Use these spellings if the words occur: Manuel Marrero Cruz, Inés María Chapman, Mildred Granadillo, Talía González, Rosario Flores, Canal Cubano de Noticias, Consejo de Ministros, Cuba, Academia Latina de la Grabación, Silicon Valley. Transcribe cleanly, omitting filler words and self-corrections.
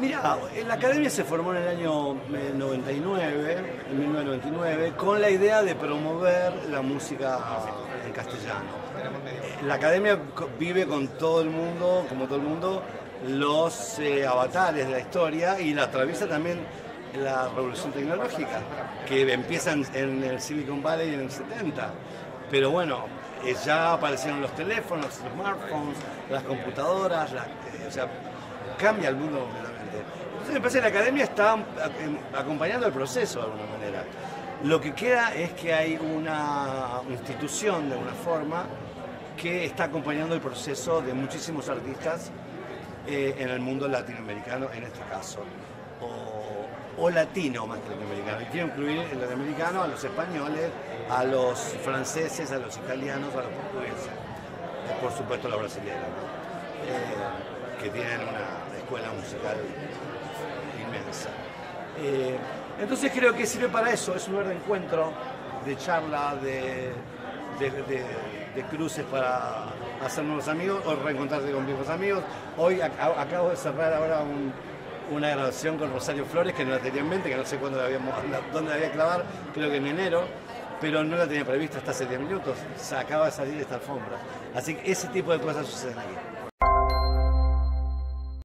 Mira, la academia se formó en el año 1999, con la idea de promover la música en castellano. La academia vive con todo el mundo, como todo el mundo, los avatares de la historia y la atraviesa también la revolución tecnológica, que empieza en el Silicon Valley en el 70. Pero bueno, ya aparecieron los teléfonos, los smartphones, las computadoras, cambia el mundo completamente. Entonces me parece que la academia está acompañando el proceso de alguna manera. Lo que queda es que hay una institución de alguna forma que está acompañando el proceso de muchísimos artistas en el mundo latinoamericano en este caso. O latino más que latinoamericano. Y quiero incluir el latinoamericano a los españoles, a los franceses, a los italianos, a los portugueses. Por supuesto la brasileña, ¿no? Que tienen una escuela musical inmensa. Entonces creo que sirve para eso, es un lugar de encuentro, de charla, de cruces para hacer nuevos amigos o reencontrarse con viejos amigos. Hoy acabo de cerrar ahora una grabación con Rosario Flores que no la tenía en mente, que no sé dónde la había clavar, creo que en enero, pero no la tenía prevista hasta hace 10 minutos, acaba de salir esta alfombra. Así que ese tipo de cosas suceden aquí.